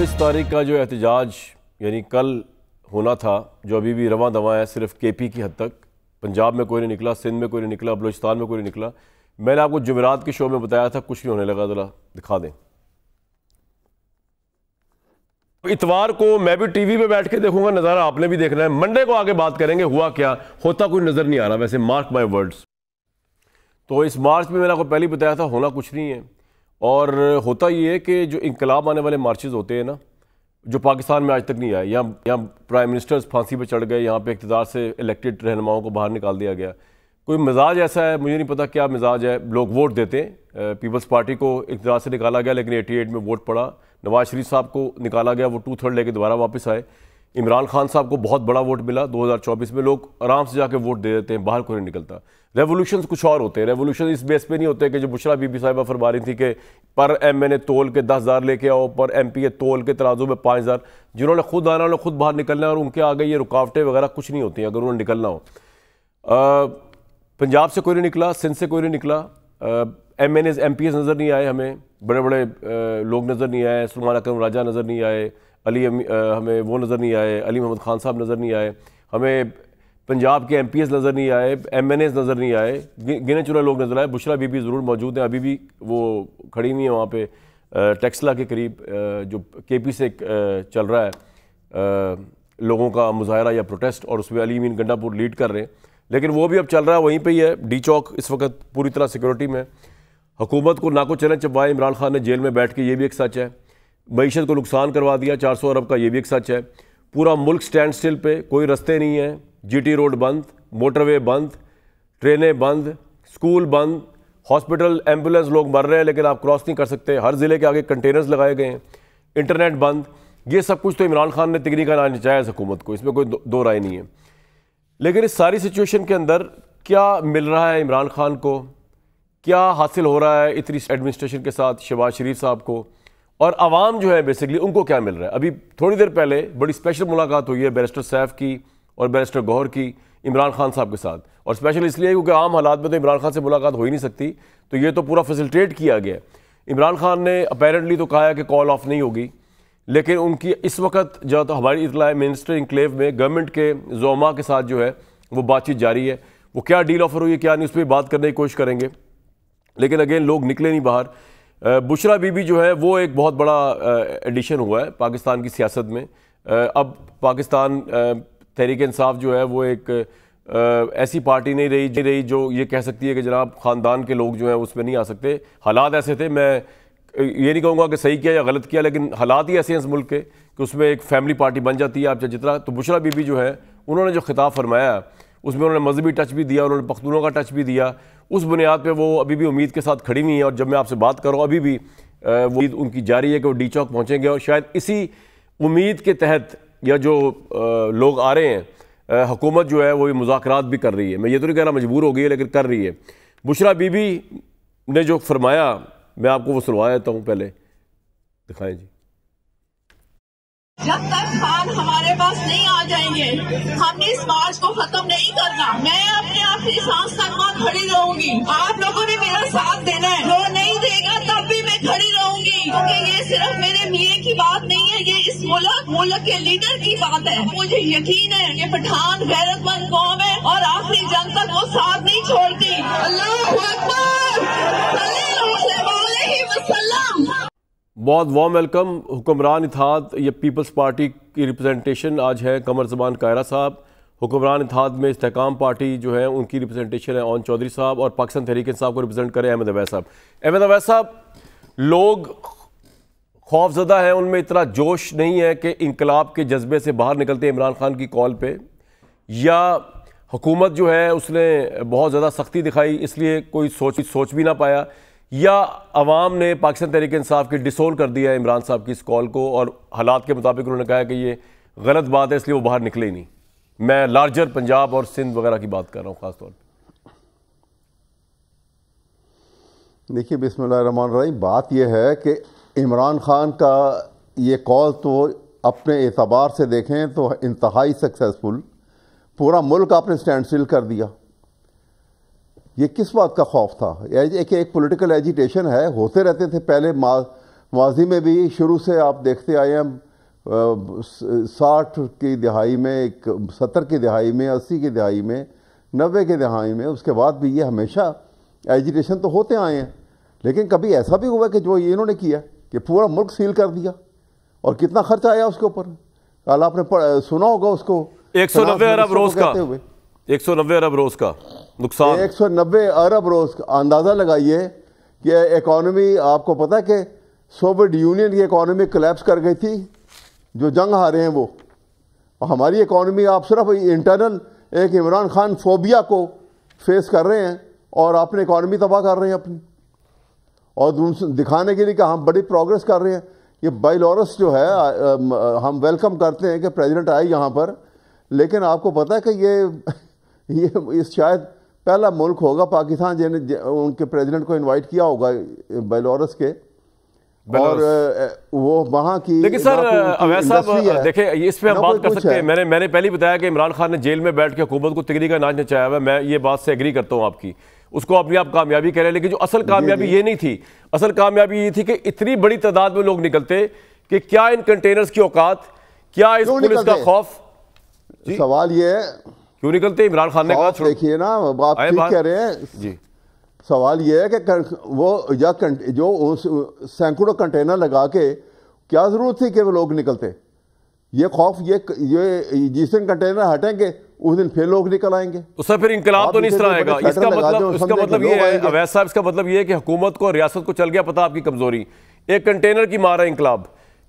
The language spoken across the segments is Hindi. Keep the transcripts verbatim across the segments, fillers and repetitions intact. छब्बीस तारीख का जो एहतजाज यानी कल होना था, जो अभी भी रवा दवा है, सिर्फ के पी की हद तक। पंजाब में कोई नहीं निकला, सिंध में कोई नहीं निकला, बलूचिस्तान में कोई नहीं निकला। मैंने आपको जुमेरात के शो में बताया था कुछ नहीं होने लगा। जरा दिखा दें, इतवार को मैं भी टीवी पे बैठ के देखूंगा, नज़ारा आपने भी देखना है। मंडे को आगे बात करेंगे हुआ क्या, होता कुछ नज़र नहीं आ रहा। वैसे मार्क माय वर्ड्स, तो इस मार्च में मैंने आपको पहले ही बताया था होना कुछ नहीं है। और होता ये है कि जो इंकलाब आने वाले मार्चेज़ होते हैं ना, जो पाकिस्तान में आज तक नहीं आए, यहाँ यहाँ प्राइम मिनिस्टर्स फांसी पर चढ़ गए, यहाँ पर इख्तिदार से इलेक्टेड रहनुमाओं को बाहर निकाल दिया गया। कोई मिजाज ऐसा है, मुझे नहीं पता क्या मिजाज है। लोग वोट देते हैं, पीपल्स पार्टी को इख्तिदार से निकाला गया लेकिन एटी एट में वोट पड़ा। नवाज शरीफ साहब को निकाला गया, वो टू थर्ड लेके दोबारा वापस आए। इमरान खान साहब को बहुत बड़ा वोट मिला दो हज़ार चौबीस में। लोग आराम से जाके वोट दे देते हैं, बाहर कोई नहीं निकलता। रेवोल्यूशन कुछ और होते हैं, रेवोल्यूशन इस बेस पे नहीं होते कि जो बुशरा बीबी साहिबा फरमा रही थी कि पर एम एन ए तोल के दस हज़ार लेके आओ, पर एम पी ए तोल के तराजू में पाँच हज़ार। जिन्होंने खुद आना, उन्होंने खुद बाहर निकलना है और उनके आगे ये रुकावटें वगैरह कुछ नहीं होती हैं अगर उन्होंने निकलना हो। पंजाब से कोई नहीं निकला, सिंध से कोई नहीं निकला, M N H M P S नज़र नहीं आए हमें, बड़े बड़े लोग नज़र नहीं आए। सुलमान अकरम राजा नज़र नहीं आए, अली अमी, आ, हमें वो नज़र नहीं आए, अली मोहम्मद खान साहब नज़र नहीं आए हमें। पंजाब के एम पी एस नज़र नहीं आए, एम एन एज नज़र नहीं आए, गिने चुने लोग नज़र आए। बुशरा बीबी ज़रूर मौजूद हैं, अभी भी वो खड़ी हुई हैं वहाँ पर टैक्सला के करीब, जो के पी से चल रहा है लोगों का मुजाहरा या प्रोटेस्ट, और उसमें अली अमीन गंडापुर लीड कर रहे हैं। लेकिन वो भी अब चल रहा है, वहीं पर ही है। डी चौक इस वक्त पूरी तरह सिक्योरिटी में। हुकूमत को नाको चले चबाए इमरान खान ने जेल में बैठ के, ये भी एक सच है। मीशत को नुकसान करवा दिया चार सौ अरब का, ये भी एक सच है। पूरा मुल्क स्टैंड स्टिल पे, कोई रास्ते नहीं है। जीटी रोड बंद, मोटरवे बंद, ट्रेनें बंद, स्कूल बंद, हॉस्पिटल, एम्बुलेंस, लोग मर रहे हैं लेकिन आप क्रॉस नहीं कर सकते। हर ज़िले के आगे कंटेनर्स लगाए गए हैं, इंटरनेट बंद। ये सब कुछ तो इमरान खान ने तिगनी का नाम नचाया हुकूमत को, इसमें कोई दो, दो राय नहीं है। लेकिन इस सारी सिचुएशन के अंदर क्या मिल रहा है इमरान खान को, क्या हासिल हो रहा है इतनी एडमिनिस्ट्रेशन के साथ शहबाज शरीफ साहब को, और आवाम जो है बेसिकली उनको क्या मिल रहा है। अभी थोड़ी देर पहले बड़ी स्पेशल मुलाकात हुई है बैरिस्टर सैफ की और बैरिस्टर गौहर की इमरान खान साहब के साथ, और स्पेशल इसलिए क्योंकि आम हालात में तो इमरान खान से मुलाकात हो ही नहीं सकती, तो ये तो पूरा फैसिलिटेट किया गया। इमरान खान ने अपेरेंटली तो कहा है कि कॉल ऑफ नहीं होगी, लेकिन उनकी इस वक्त जो तो हमारी इतला मिनिस्टर इंक्लेव में गवर्नमेंट के जोमा के साथ जो है वो बातचीत जारी है। वो क्या डील ऑफर हुई है क्या नहीं, उस पर बात करने की कोशिश करेंगे। लेकिन अगेन लोग निकले नहीं बाहर। बुशरा बीबी जो है वो एक बहुत बड़ा एडिशन हुआ है पाकिस्तान की सियासत में। अब पाकिस्तान तहरीक इंसाफ जो है वो एक ऐसी पार्टी नहीं रही रही जो ये कह सकती है कि जनाब ख़ानदान के लोग जो हैं उसमें नहीं आ सकते। हालात ऐसे थे, मैं ये नहीं कहूँगा कि सही किया या गलत किया, लेकिन हालात ही ऐसे हैं इस मुल्क के कि उसमें एक फैमिली पार्टी बन जाती है आप चाहे जितना। तो बुशरा बीबी जो है उन्होंने जो खिताब फरमाया उसमें उन्होंने मजहबी टच भी दिया, उन्होंने पख्तूनों का टच भी दिया। उस बुनियाद पे वो अभी भी उम्मीद के साथ खड़ी हुई हैं, और जब मैं आपसे बात कर रहा हूँ अभी भी वो उनकी जारी है कि वो डी चौक पहुँचेंगे। और शायद इसी उम्मीद के तहत या जो लोग आ रहे हैं, हुकूमत जो है वो मुज़ाकरात भी कर रही है। मैं ये तो नहीं कह रहा मजबूर हो गई है, लेकिन कर रही है। बुशरा बीबी ने जो फरमाया मैं आपको वो सुनवा देता हूँ, पहले दिखाएँ जी। जब तक खान हमारे पास नहीं आ जाएंगे हमने इस मार्च को खत्म नहीं करना। मैं अपने आखिरी सांस तक वहाँ खड़ी रहूंगी, आप लोगों ने मेरा साथ देना है। जो नहीं देगा तब भी मैं खड़ी रहूंगी, क्योंकि ये सिर्फ मेरे मियाँ की बात नहीं है, ये इस मुल्क मुल्क के लीडर की बात है। मुझे यकीन है ये पठान गैरतमंद कौम है और आखिरी जंग तक वो साथ नहीं छोड़ती। अल्लाहू अकबर। बहुत वार्म वेलकम। हुक्मरान इत्तेहाद, ये पीपल्स पार्टी की रिप्रेजेंटेशन आज है कमर ज़मान कायरा साहब। हुक्मरान इत्तेहाद में इस्तेहकाम पार्टी जो है उनकी रिप्रेजेंटेशन है ओन चौधरी साहब, और पाकिस्तान तहरीक इंसाफ को रिप्रेजेंट करें अहमद अवैस साहब। अहमद अवैस साहब, लोग खौफजदा हैं, उनमें इतना जोश नहीं है कि इंकलाब के जज्बे से बाहर निकलते इमरान खान की कॉल पर, या हुकूमत जो है उसने बहुत ज़्यादा सख्ती दिखाई इसलिए कोई सोच सोच भी ना पाया, या अवाम ने पाकिस्तान तहरीक इंसाफ की डिसोन कर दिया है इमरान साहब की इस कॉल को, और हालात के मुताबिक उन्होंने कहा कि ये गलत बात है इसलिए वो बाहर निकले ही नहीं। मैं लार्जर पंजाब और सिंध वगैरह की बात कर रहा हूँ ख़ासतौर पर। देखिए, बिस्मिल्लाह रहमान रहीम, बात यह है कि इमरान खान का ये कॉल तो अपने एतबार से देखें तो इंतहाई सक्सेसफुल, पूरा मुल्क आपने स्टैंड स्टिल कर दिया। ये किस बात का खौफ था? एक एक पॉलिटिकल एजिटेशन है, होते रहते थे पहले माजी में भी शुरू से आप देखते आए हैं, साठ की दहाई में, सत्तर की दहाई में, अस्सी की दहाई में, नब्बे की दहाई में, उसके बाद भी ये हमेशा एजिटेशन तो होते आए हैं। लेकिन कभी ऐसा भी हुआ कि जो ये इन्होंने किया कि पूरा मुल्क सील कर दिया और कितना खर्चा आया उसके ऊपर, कल आपने सुना होगा उसको, एक सौ नब्बे अरब रोज का एक सौ नब्बे अरब रोज का नुकसान, एक सौ नब्बे अरब रोज का। अंदाज़ा लगाइए कि इकॉनमी, आपको पता है कि सोवियत यूनियन की इकॉनमी कोलैप्स कर गई थी, जो जंग हारे हैं वो, हमारी इकॉनमी आप सिर्फ इंटरनल एक इमरान खान फोबिया को फेस कर रहे हैं और आपने इकॉनमी तबाह कर रहे हैं अपनी, और दिखाने के लिए कि हम बड़ी प्रोग्रेस कर रहे हैं। ये बाइलॉरस जो है, हम वेलकम करते हैं कि प्रेसिडेंट आए यहाँ पर, लेकिन आपको पता है कि ये ये इस शायद पहला मुल्क होगा पाकिस्तान जिन्हें उनके प्रेसिडेंट को इनवाइट किया होगा बाइलॉरस के, और वो वहाँ की। लेकिन सर अवैस साहब देखें, इस पर हम बात कर सकते हैं। मैंने मैंने पहले ही बताया कि इमरान खान ने जेल में बैठ के हुकूमत को तिगरी का नाच नचाया हुआ है, मैं ये बात से एग्री करता हूँ आपकी, उसको अपनी आप कामयाबी कह रहे हैं। लेकिन जो असल कामयाबी ये नहीं थी, असल कामयाबी ये थी कि इतनी बड़ी तादाद में लोग निकलते कि क्या इन कंटेनर्स की औकात, क्या इस पुलिस का खौफ। सवाल ये है क्यों निकलते, इमरान खान ने कहा। देखिए ना, आप ठीक कह रहे हैं जी, सवाल ये है कि वो या जो सैकड़ों कंटेनर लगा के क्या जरूरत थी कि वो लोग निकलते। ये खौफ, ये ये जिस दिन कंटेनर हटेंगे उस दिन फिर लोग निकल आएंगे, तो सर फिर इंकलाब तो नहीं इस तरह आएगा। इसका मतलब इसका मतलब ये है अवैस साहब, इसका मतलब ये है कि हुकूमत को, रियासत को चल गया पता आपकी कमजोरी, एक कंटेनर की मार है इंकलाब,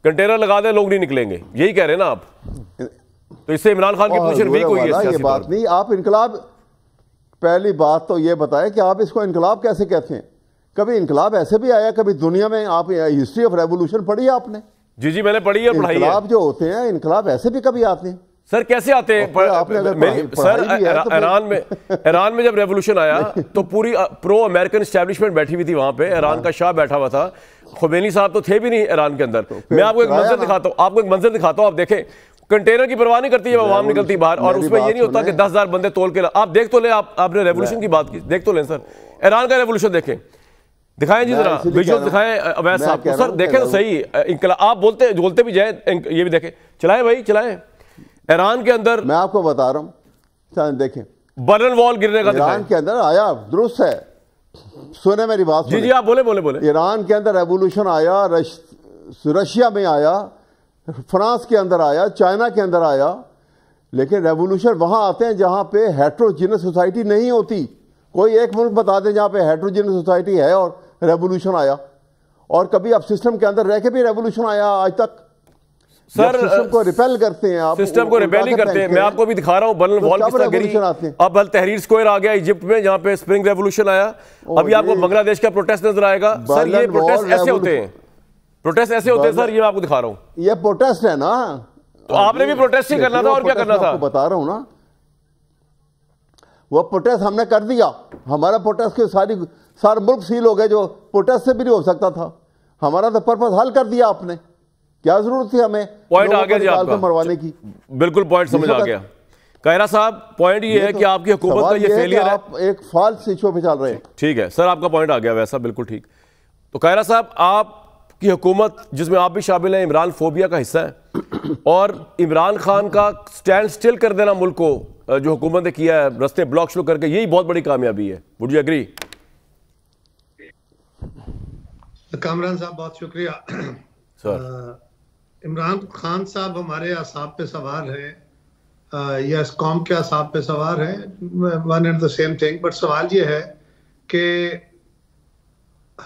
कंटेनर लगा दे लोग नहीं निकलेंगे, यही कह रहे हैं ना आप। तो इससे इमरान खान की पोजीशन वीक हुई है। ये बात नहीं, आप इंकलाब, पहली बात तो ये बताएं कि आप इसको इंकलाब कैसे कहते हैं। कभी इंकलाब ऐसे भी आया, कभी दुनिया में आप हिस्ट्री ऑफ रेवोल्यूशन पढ़ी है आपने? जी जी मैंने पढ़ी है, पढ़ाई है। इंकलाब जो होते हैं, इंकलाब ऐसे भी कभी आते हैं सर, कैसे आते हैं? सर ईरान में, ईरान में जब रेवोल्यूशन आया तो पूरी प्रो अमेरिकन स्टैब्लिशमेंट बैठी हुई थी वहां पे, ईरान का शाह बैठा हुआ था, खुमेनी साहब तो थे भी नहीं ईरान के अंदर। मैं आपको एक मंजर दिखाता हूँ, आपको एक मंजर दिखाता हूँ, आप देखें, कंटेनर की परवाह नहीं करती है, आवाम निकलती बाहर, और उसमें ये नहीं होता कि दस हजार बंदे तोल के। आप देख तो ले, आपने रेवोल्यूशन की बात की, देख तो लें सर, ईरान का रेवोल्यूशन देखें, दिखाएं जी जरा, विजुअल दिखाएं अवैस साहब को। सर देखें तो सही, आप बोलते बोलते भी जाए, ये भी देखें, चलाएं भाई चलाएं। ईरान के अंदर मैं आपको बता रहा हूं, देखें बर्न वॉल गिरने का, ईरान के अंदर आया, दुरुस्त है, सुने मेरी बात जी जी आप बोले बोले बोले। ईरान के अंदर रेवोल्यूशन आया, रश, रशिया में आया, फ्रांस के अंदर आया, चाइना के अंदर आया, लेकिन रेवोल्यूशन वहां आते हैं जहां पे हेट्रोजीनस सोसाइटी नहीं होती। कोई एक मुल्क बता दें जहां पे हेट्रोजीनस सोसाइटी है और रेवोल्यूशन आया, और कभी आप सिस्टम के अंदर रह के भी रेवोल्यूशन आया आज तक। सर सिस्टम को रिपेल करते हैं आप, सिस्टम को रिपेल ही करते हैं। मैं आपको भी दिखा रहा हूँ, बर्लिन वॉल किस तरह गिरी। अब अल तहरीर स्क्वायर आ गया इजिप्ट में, जहाँ पे स्प्रिंग रेवोल्यूशन आया, अभी आपको बांग्लादेश का प्रोटेस्ट नजर आएगा। सर ये प्रोटेस्ट ऐसे होते हैं, प्रोटेस्ट ऐसे होते हैं सर, ये मैं आपको दिखा रहा हूँ, ये प्रोटेस्ट है ना। तो आपने भी प्रोटेस्ट ही करना था, और क्या करना था बता रहा हूँ ना। वो प्रोटेस्ट हमने कर दिया, हमारा प्रोटेस्ट के सारी सारा मुल्क सील हो गए, जो प्रोटेस्ट से भी नहीं हो सकता था। हमारा तो पर्पज हल कर दिया आपने, क्या जरूरत थी हमें पॉइंट आगे आपका मरवाने की। बिल्कुल पॉइंट समझ आ गया कायरा साहब, पॉइंट ये, ये है कि आपकी हुकूमत का ये फेलियर है, आप एक फाल्स इशू पे चल रहे हैं। ठीक है सर, आपका पॉइंट आ गया वैसा, बिल्कुल ठीक। तो कायरा साहब, आपकी हुकूमत जिसमें आप भी शामिल हैं इमरान फोबिया का हिस्सा है, और इमरान खान का स्टैंड स्टिल कर देना मुल्क को जो हुकूमत ने किया है, रस्ते ब्लॉक शुरू करके, यही बहुत बड़ी कामयाबी है। Would you agree? कामरान साहब बहुत शुक्रिया। सर इमरान खान साहब हमारे असाब पे सवार हैं, या इस कौम के असाब पे सवार हैं, one and the same thing. But सवाल ये है कि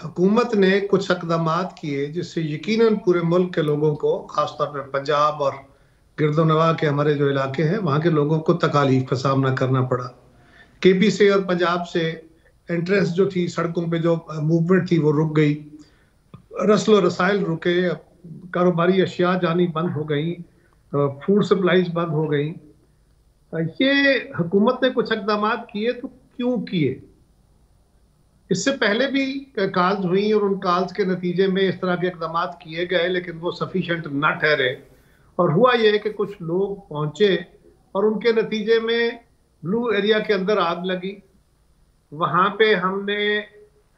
हुकूमत ने कुछ इकदाम किए जिससे यकीनन पूरे मुल्क के लोगों को, ख़ासतौर पर पंजाब और गिरदोनवा के हमारे जो इलाके हैं वहाँ के लोगों को तकालीफ का सामना करना पड़ा। के पी से और पंजाब से एंट्रेंस जो थी, सड़कों पर जो मूवमेंट थी वो रुक गई, रसलो रसायल रुके, कारोबारी अशिया जानी बंद हो गई, फूड सप्लाईज बंद हो गई। ये हुकूमत ने कुछ इकदाम किए तो क्यों किए? इससे पहले भी कॉल्स हुई और उन कॉल्स के नतीजे में इस तरह के इकदाम किए गए, लेकिन वो सफिशेंट ना ठहरे। और हुआ यह कि कुछ लोग पहुंचे और उनके नतीजे में ब्लू एरिया के अंदर आग लगी। वहाँ पे हमने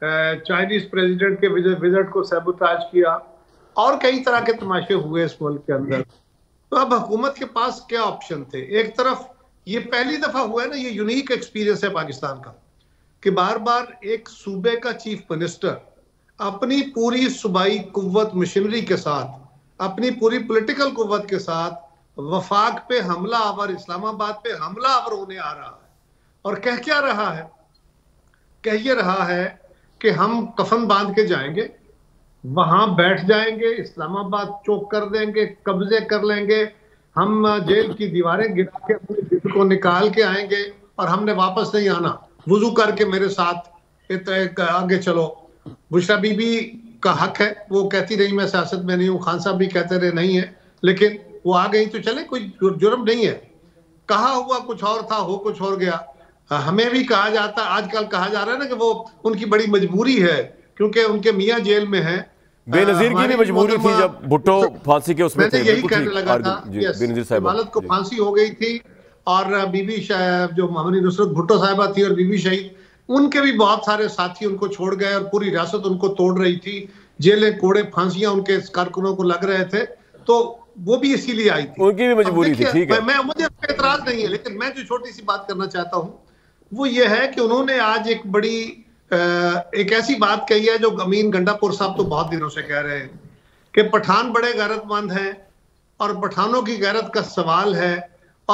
चाइनीज प्रेसिडेंट के विजिट को सैबोटाज किया, और कई तरह के तमाशे हुए इस मुल्क के अंदर। तो अब हुकूमत के पास क्या ऑप्शन थे? एक तरफ ये पहली दफा हुआ है ना, ये यूनिक एक्सपीरियंस है पाकिस्तान का कि बार बार एक सूबे का चीफ मिनिस्टर अपनी पूरी सूबाई कुव्वत मशीनरी के साथ, अपनी पूरी पॉलिटिकल कुव्वत के साथ वफाक पे हमला आवर, इस्लामाबाद पे हमला आवर होने आ रहा है। और कह क्या रहा है? कह ये रहा है कि हम कफन बांध के जाएंगे, वहां बैठ जाएंगे, इस्लामाबाद चौक कर देंगे, कब्जे कर लेंगे, हम जेल की दीवारें गिरा के अपने दिल को निकाल के आएंगे और हमने वापस नहीं आना, वजू करके मेरे साथ आगे चलो। बुशरा बीबी का हक है, वो कहती रही मैं सियासत में नहीं हूँ, खान साहब भी कहते रहे नहीं है, लेकिन वो आ गई तो चले, कोई जुर्म नहीं है। कहा हुआ कुछ और था, हो कुछ और गया। हमें भी कहा जाता, आजकल कहा जा रहा है ना कि वो उनकी बड़ी मजबूरी है क्योंकि उनके मियाँ जेल में हैं। बेनजीर की भी मजबूरी थी जब भुट्टो फांसी के उसमें थे, यही कहने लगा था बेनजीर साहब इमारत को फांसी हो गई थी और बीबी जो मामनी नुसरत भुट्टो साहिबा थी और बीबी शहीद, उनके भी बहुत सारे साथी उनको छोड़ गए और पूरी रियासत उनको तोड़ रही थी, जेलें कोड़े फांसियां उनके कारकुनों को लग रहे थे, तो वो भी इसीलिए आई थी, उनकी भी मजबूरी थी। ठीक है, मैं मुझे एतराज नहीं है, लेकिन मैं जो छोटी सी बात करना चाहता हूँ वो ये है कि उन्होंने आज एक बड़ी एक ऐसी बात कही है जो अमीन गंडापुर साहब तो बहुत दिनों से कह रहे हैं कि पठान बड़े गैरतमंद हैं और पठानों की गैरत का सवाल है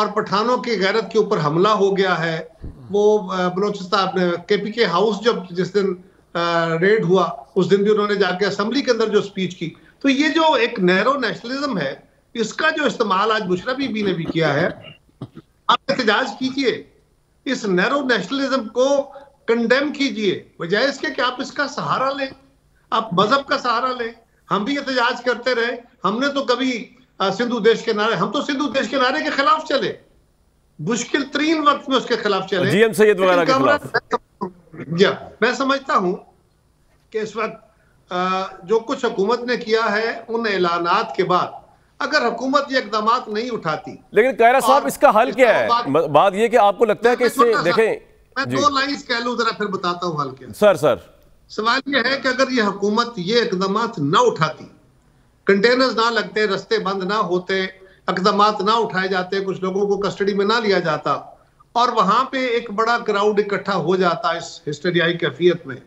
और पठानों की गैरत के ऊपर हमला हो गया है। वो बलोचिस्तान के पी के हाउस जब जिस दिन रेड हुआ उस दिन भी उन्होंने जाके असम्बली के अंदर जो स्पीच की, तो ये जो एक नैरो नेशनलिज्म है इसका जो इस्तेमाल आज बुशरा बीबी ने भी किया है, आप एहतजाज कीजिए, इस नैरो नेशनलिज्म को कंडेम कीजिए, बजाय इसके कि आप इसका सहारा लें, आप मजहब का सहारा लें। हम भी एहतजाज करते रहे, हमने तो कभी सिंधु देश के नारे, हम तो सिंधु देश के नारे के खिलाफ चले, मुश्किल तरीन वक्त में उसके खिलाफ चले, जीएम सैयद वगैरह के खिलाफ। जी मैं समझता हूं कि इस वक्त जो कुछ हुकूमत ने किया है उन ऐलानात के बाद अगर हुकूमत ये इकदाम नहीं उठाती, लेकिन कायरा साहब इसका हल क्या है? बात यह कि आपको लगता है कि इससे देखें, मैं दो लाइन्स कह लूं जरा फिर बताता हूं हाल क्या सर। सर सवाल ये है कि अगर ये हुकूमत ये इकदामात ना उठाती, कंटेनर्स ना लगते, रस्ते बंद ना होते, इकदामात ना उठाए जाते, कुछ लोगों को कस्टडी में ना लिया जाता और वहां पे एक बड़ा क्राउड इकट्ठा हो जाता इस हिस्टेरियाई कैफियत में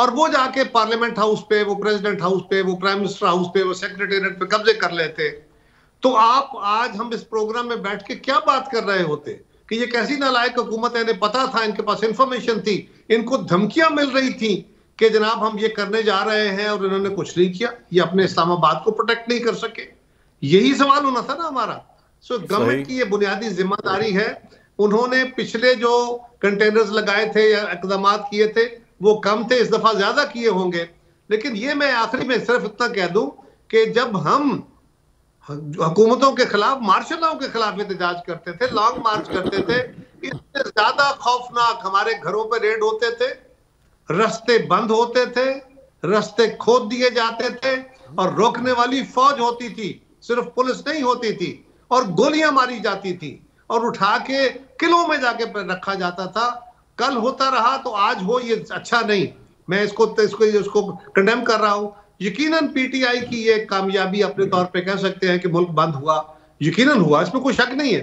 और वो जाके पार्लियामेंट हाउस पे, वो प्रेसिडेंट हाउस पे, वो प्राइम मिनिस्टर हाउस पे, वो सेक्रेटेरिएट पे कब्जे कर लेते, तो आप आज हम इस प्रोग्राम में बैठ के क्या बात कर रहे होते कि ये कैसी नालायक हुकूमत है, इन्हें पता था, इनके पास इंफॉर्मेशन थी, इनको धमकियां मिल रही थी कि जनाब हम ये करने जा रहे हैं और इन्होंने कुछ नहीं किया, ये अपने इस्लामाबाद को प्रोटेक्ट नहीं कर सके, यही सवाल होना था ना हमारा। सो गवर्नमेंट की ये बुनियादी जिम्मेदारी है, उन्होंने पिछले जो कंटेनर्स लगाए थे या इकदाम किए थे वो कम थे, इस दफा ज्यादा किए होंगे। लेकिन ये मैं आखिरी में सिर्फ इतना कह दूं कि जब हम हुकूमतों के खिलाफ, मार्शल लॉ के खिलाफ एहतजाज करते थे, लॉन्ग मार्च करते थे, इससे ज्यादा खौफनाक हमारे घरों पर रेड होते थे, रास्ते बंद होते थे, रास्ते खोद दिए जाते थे और रोकने वाली फौज होती थी, सिर्फ पुलिस नहीं होती थी, और गोलियां मारी जाती थी और उठा के किलों में जाके रखा जाता था। कल होता रहा तो आज हो, ये अच्छा नहीं। मैं इसको इसको इसको कंडेम कर रहा हूँ। यकीनन पीटीआई की ये कामयाबी अपने तौर पे कह सकते हैं कि मुल्क बंद हुआ, यकीनन हुआ, इसमें कोई शक नहीं है,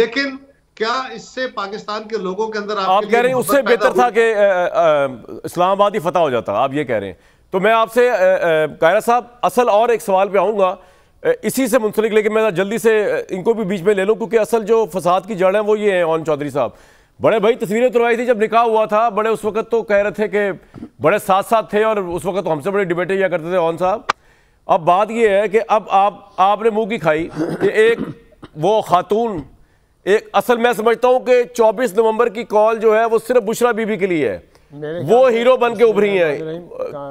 लेकिन क्या इससे पाकिस्तान के लोगों के अंदर आप कह रहे हैं उससे बेहतर था कि इस्लामाबाद ही फतह हो जाता, आप ये कह रहे हैं। तो मैं आपसे कायरा साहब असल और एक सवाल पे आऊंगा इसी से मुंसलिक, लेकिन मैं जल्दी से इनको भी बीच में ले लूँ क्योंकि असल जो फसाद की जड़ है वो ये है। ओन चौधरी साहब, बड़े भाई तस्वीरें तुलवाई थी जब निकाह हुआ था, बड़े उस वक्त तो कह रहे थे कि बड़े साथ साथ थे और उस वक्त तो हमसे बड़ी डिबेटें किया करते थे ओन साहब। अब बात यह है कि अब आप आपने मुंह की खाई कि एक वो खातून, एक असल मैं समझता हूं कि चौबीस नवंबर की कॉल जो है वो सिर्फ बुशरा बीबी के लिए है, वो हीरो बन के उभरी है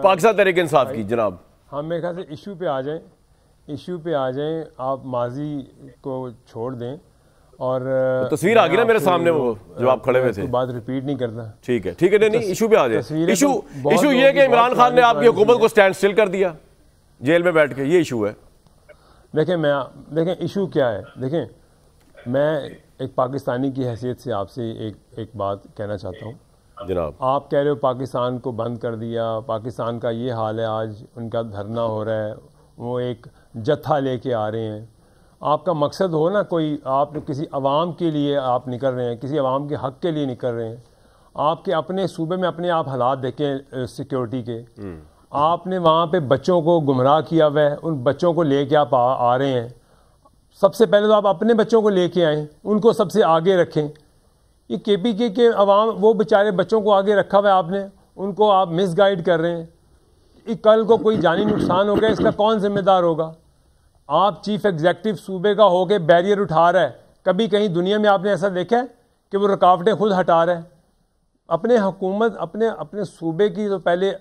पाकिस्तान तहरीक इंसाफ की। जनाब हम मेरे ख्याल से इशू पे आ जाएं, इशू पे आ जाएं, आप माजी को छोड़ दें और तस्वीर आ गई ना मेरे सामने, वो जो आप खड़े हुए थे, बात रिपीट नहीं करना। ठीक है, ठीक है, नहीं इशू पे आ जाए। इशू इशू ये कि इमरान खान ने आपकी हुकूमत को स्टैंड स्टिल कर दिया जेल में बैठ के, ये इशू है। देखें मैं देखें इशू क्या है, देखें मैं एक पाकिस्तानी की हैसियत से आपसे एक एक बात कहना चाहता हूँ। जनाब आप कह रहे हो पाकिस्तान को बंद कर दिया, पाकिस्तान का ये हाल है आज, उनका धरना हो रहा है, वो एक जत्था लेके आ रहे हैं। आपका मकसद हो ना कोई, आप किसी आवाम के लिए आप निकल रहे हैं, किसी आवाम के हक़ के लिए निकल रहे हैं। आपके अपने सूबे में अपने आप हालात देखें सिक्योरिटी के, आपने वहाँ पे बच्चों को गुमराह किया हुआ है, उन बच्चों को लेके आप आ, आ रहे हैं। सबसे पहले तो आप अपने बच्चों को लेके आएँ, उनको सबसे आगे रखें। ये के पी के के अवाम वो बेचारे बच्चों को आगे रखा हुआ है, आपने उनको आप मिस गाइड कर रहे हैं। कल को कोई जानी नुकसान हो गया, इसका कौन जिम्मेदार होगा? आप चीफ एग्जेक्टिव सूबे का होके बैरियर उठा रहा है। कभी कहीं दुनिया में आपने ऐसा देखा है कि वो रुकावटें खुद हटा रहा है? अपने हुकूमत अपने अपने सूबे की तो पहले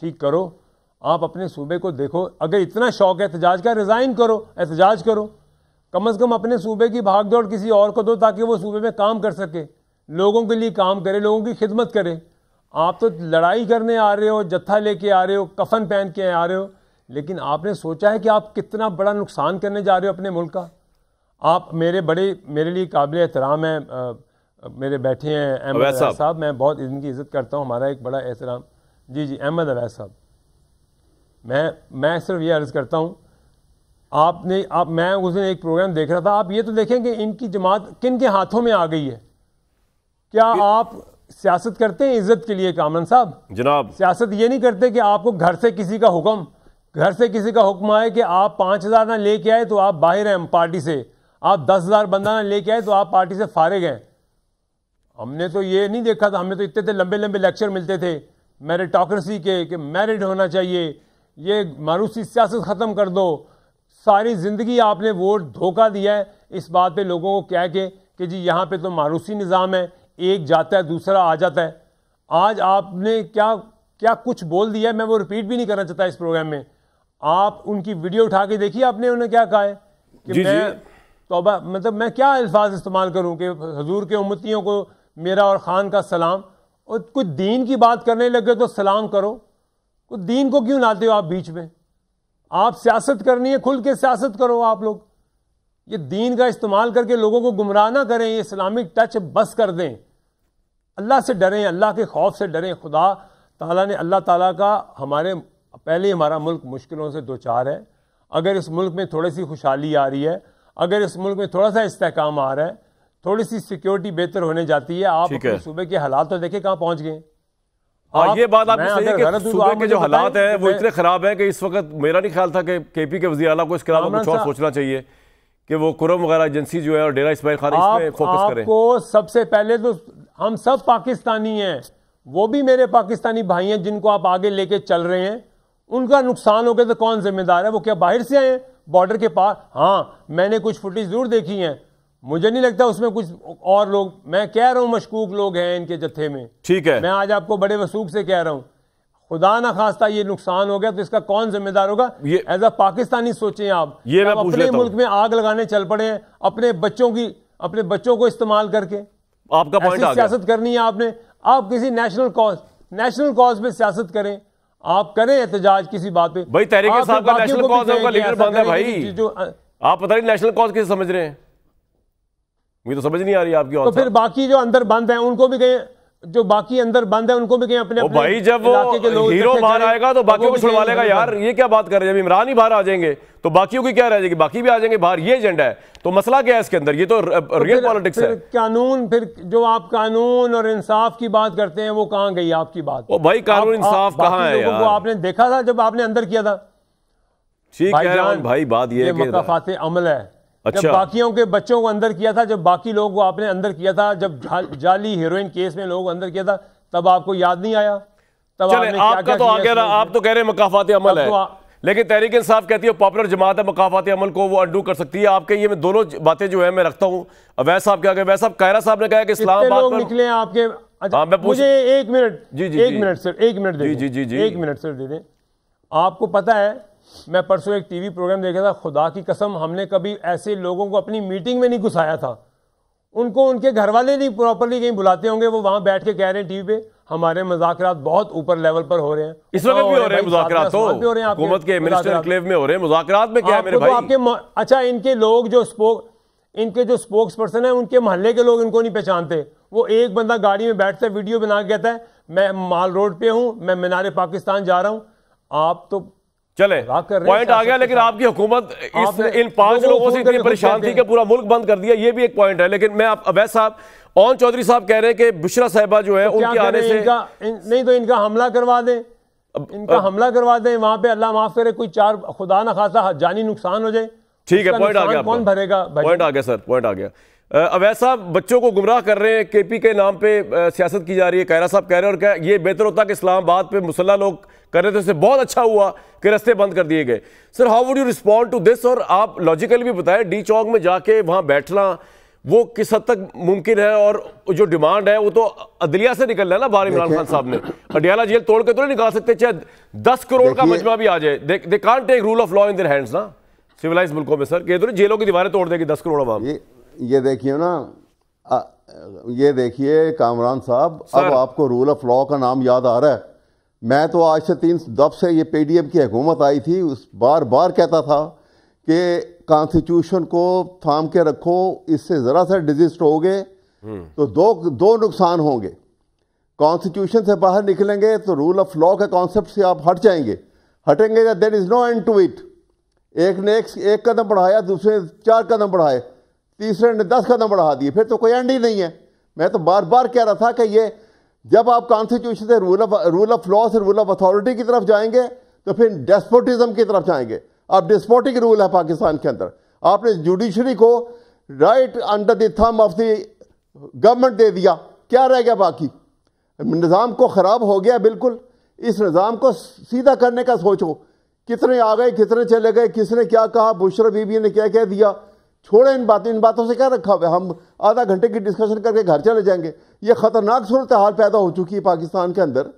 ठीक करो, आप अपने सूबे को देखो। अगर इतना शौक है एहतजाज का, रिज़ाइन करो, एहतजाज करो। कम अज़ कम अपने सूबे की भाग दौड़ किसी और को दो ताकि वो सूबे में काम कर सके, लोगों के लिए काम करे, लोगों की खिदमत करे। आप तो लड़ाई करने आ रहे हो, जत्था लेके आ रहे हो, कफन पहन के आ रहे हो, लेकिन आपने सोचा है कि आप कितना बड़ा नुकसान करने जा रहे हो अपने मुल्क का। आप मेरे बड़े मेरे लिए काबिल एहतराम हैं, आ, मेरे बैठे हैं अहमद अवैस साहब, मैं बहुत इनकी इज़्ज़त करता हूं, हमारा एक बड़ा एहतराम। जी जी अहमद अवैस साहब, मैं मैं सिर्फ ये अर्ज़ करता हूं, आपने आप मैं उस दिन एक प्रोग्राम देख रहा था, आप ये तो देखें कि इनकी जमात किन के हाथों में आ गई है। क्या आप सियासत करते हैं इज़्ज़त के लिए कामरान साहब? जनाब सियासत ये नहीं करते कि आपको घर से किसी का हुक्म घर से किसी का हुक्म आए कि आप पाँच हज़ार ना लेके आए तो आप बाहर हैं पार्टी से, आप दस हज़ार बंदा ना लेके आए तो आप पार्टी से फारिग हैं। हमने तो ये नहीं देखा था, हमने तो इतने इतने लंबे लंबे लेक्चर मिलते थे मेरिटोक्रेसी के कि मेरिट होना चाहिए, ये मारूसी सियासत ख़त्म कर दो। सारी ज़िंदगी आपने वोट धोखा दिया है इस बात पे लोगों को कह के कि जी यहाँ पे तो मारूसी निज़ाम है, एक जाता है दूसरा आ जाता है। आज आपने क्या क्या कुछ बोल दिया है, मैं वो रिपीट भी नहीं करना चाहता इस प्रोग्राम में। आप उनकी वीडियो उठा के देखिए, आपने उन्हें क्या कहा है कि मैं तौबा, मतलब मैं क्या अल्फाज इस्तेमाल करूँ कि हजूर के उम्मतियों को मेरा और ख़ान का सलाम। और कुछ दीन की बात करने लगे तो सलाम करो, कुछ दीन को क्यों लाते हो आप बीच में? आप सियासत करनी है, खुल के सियासत करो। आप लोग ये दीन का इस्तेमाल करके लोगों को गुमराह ना करें, ये इस्लामिक टच बस कर दें। अल्लाह से डरें, अल्लाह के खौफ से डरें। खुदा ताला ने अल्लाह ताला का हमारे पहले हमारा मुल्क मुश्किलों से दो चार है। अगर इस मुल्क में थोड़ी सी खुशहाली आ रही है, अगर इस मुल्क में थोड़ा सा इस्तेहकाम आ रहा है, थोड़ी सी सिक्योरिटी बेहतर होने जाती है। आप अपने सूबे के हालात तो देखें कहाँ पहुँच गए। हाँ ये बात आप सही है कि सूबे के जो हालात हैं वो इतने ख़राब हैं कि इस वक्त मेरा नहीं ख्याल था कि के पी के वज़ीर आला को इसके अलावा कुछ और सोचना चाहिए कि वो कुरम वगैरह एजेंसी जो है और डेरा इस्माइल खान इस पे फोकस करें। आपको सबसे पहले तो हम सब पाकिस्तानी हैं, वो भी मेरे पाकिस्तानी भाई हैं जिनको आप आगे लेके चल रहे हैं। उनका नुकसान हो गया तो कौन जिम्मेदार है? वो क्या बाहर से आए हैं बॉर्डर के पास? हाँ मैंने कुछ फुटेज जरूर देखी हैं, मुझे नहीं लगता उसमें कुछ और लोग, मैं कह रहा हूँ मशकूक लोग हैं इनके जत्थे में। ठीक है, मैं आज आपको बड़े वसूख से कह रहा हूँ। खुदा ना खास्ता ये नुकसान हो गया तो इसका कौन जिम्मेदार होगा? एज अ पाकिस्तानी सोचें आप, ये आप अपने मुल्क में आग लगाने चल पड़े हैं अपने बच्चों की, अपने बच्चों को इस्तेमाल करके। आपका पॉइंट आ गया, सियासत करनी है आपने। आप किसी नेशनल कॉज नेशनल कॉज में सियासत करें, आप करें एहतजाज किसी बात पे। भाई तहरीक साहब का नेशनल कॉज का लीडर बंद है भाई, जो आप पता नहीं नेशनल कॉज कैसे समझ रहे हैं, मुझे तो समझ नहीं आ रही आपकी। तो फिर बाकी जो अंदर बंद है उनको भी कहें, जो बाकी अंदर बंद है उनको भी कहें अपने अपने भाई। जब वो हीरो बाहर आएगा तो बाकियों को छुड़वा लेगा। यार ये क्या बात कर रहे हैं, जब इमरान ही बाहर आ जाएंगे तो बाकियों की क्या रह जाएगी? बाकी भी आ जाएंगे बाहर, ये एजेंडा है। तो मसला क्या है इसके अंदर? ये तो रियल पॉलिटिक्स है। कानून, फिर जो आप कानून और इंसाफ की बात करते हैं वो कहाँ गई आपकी बात? वो भाई कानून इंसाफ कहाँ है? आपने देखा था जब आपने अंदर किया था। ठीक है भाई, बात ये मकाफाते अमल है। अच्छा। जब बाकियों के बच्चों को अंदर किया था, जब बाकी लोगों को आपने अंदर किया था, जब जा, जाली हीरोइन केस में लोगों को अंदर किया था, तब आपको याद नहीं आया? तब चले, आपका तो आगे रहा, आप तो कह रहे हैं मकाफात अमल है, तो आ... लेकिन तहरीक इंसाफ कहती है पॉपुलर जमात है, मकाफात अमल को वो अंडू कर सकती है। आपके ये मैं दोनों बातें जो है मैं रखता हूँ। अवैस साहब क्या कहे? अवैस साहब कायरा साहब ने कहा कि इस्लामाबाद निकले आपके, मुझे एक मिनट जी जी एक मिनट सर एक मिनट जी जी जी जी एक मिनट सर दे दें। आपको पता है मैं परसों एक टीवी प्रोग्राम देखा था, खुदा की कसम हमने कभी ऐसे लोगों को अपनी मीटिंग में नहीं घुसाया था। उनको उनके घर वाले नहीं प्रॉपरली कहीं बुलाते होंगे, वो वहां बैठ के कह रहे हैं टीवी पे हमारे मुज़ाकरात बहुत ऊपर लेवल पर हो रहे हैं। इस वक्त भी हो रहे हैं मुज़ाकरात, तो हुकूमत के मिनिस्टर एनक्लेव में हो रहे हैं मुज़ाकरात में क्या है मेरे भाई? आपके अच्छा इनके लोग जो स्पोक इनके जो स्पोक्स पर्सन है उनके मोहल्ले के लोग इनको नहीं पहचानते। वो एक बंदा गाड़ी में बैठता है, वीडियो बना के कहता है मैं माल रोड पे हूँ, मैं मीनार पाकिस्तान जा रहा हूँ। आप तो चले पॉइंट आ गया, लेकिन आपकी हुकूमत इस इन पांच लोगों से इतनी परेशान थी कि पूरा मुल्क बंद कर दिया, ये भी एक पॉइंट है। लेकिन मैं आप अवैध साहब ओन चौधरी साहब कह रहे हैं कि बुशरा साहिबा जो है उनके आने से नहीं तो इनका हमला करवा दें, इनका हमला करवा दें वहां पे, अल्लाह माफ करे कोई चार खुदा ना खासा जानी नुकसान हो जाए। ठीक है, पॉइंट आ गया, कौन भरेगा? पॉइंट आ गया सर, पॉइंट आ गया। अवैध साहब बच्चों को गुमराह कर रहे हैं, केपी के नाम पे सियासत की जा रही है, कायरा साहब कह रहे हैं और कह ये बेहतर होता कि इस्लामाबाद पे मुसल्ला लोग कर रहे थे, उससे बहुत अच्छा हुआ कि रास्ते बंद कर दिए गए। Sir how would you respond to this, और आप लॉजिकल भी बताएं डी चौक में जाके वहाँ बैठना वो किस हद तक मुमकिन है, और जो डिमांड है वो तो अदलिया से निकल रहा है ना बाहर। इमरान खान साहब ने अडियाला जेल तोड़ के तो नहीं निकाल सकते, चाहे दस करोड़ का मजमा भी आ जाए, they can't take rule of law in their hands ना सिविलाइज मुल्कों में। सर कह जेलों की दीवारें तोड़ देगी दस करोड़ आवाम। ये देखिए ना, आ, ये देखिए कामरान साहब, अब आपको रूल ऑफ लॉ का नाम याद आ रहा है। मैं तो आज से तीन दफ से ये पीडीएम की हुकूमत आई थी उस बार बार कहता था कि कॉन्स्टिट्यूशन को थाम के रखो, इससे ज़रा सा डिजिस्ट हो गए तो दो दो नुकसान होंगे। कॉन्स्टिट्यूशन से बाहर निकलेंगे तो रूल ऑफ लॉ के कॉन्सेप्ट से आप हट जाएंगे, हटेंगे there is no end to it. एक ने एक, एक कदम बढ़ाया, दूसरे ने चार कदम बढ़ाए, तीसरे ने दस कदम बढ़ा दिए, फिर तो कोई एंड ही नहीं है। मैं तो बार बार कह रहा था कि ये जब आप कॉन्स्टिट्यूशन से rule of rule of law से रूल ऑफ अथॉरिटी की तरफ जाएंगे तो फिर डेस्पोटिज्म की तरफ जाएंगे। अब डेस्पोटिक रूल है पाकिस्तान के अंदर, आपने जुडिशरी को right under the thumb of the government दे दिया, क्या रह गया बाकी? निज़ाम को ख़राब हो गया बिल्कुल। इस निज़ाम को सीधा करने का सोचो, कितने आ गए कितने चले गए, किसने क्या कहा, बुशरा बीबी ने क्या कह दिया, छोड़े इन बातों इन बातों से क्या रखा हुआ है, हम आधा घंटे की डिस्कशन करके घर चले जाएंगे। ये ख़तरनाक सूरत हाल पैदा हो चुकी है पाकिस्तान के अंदर,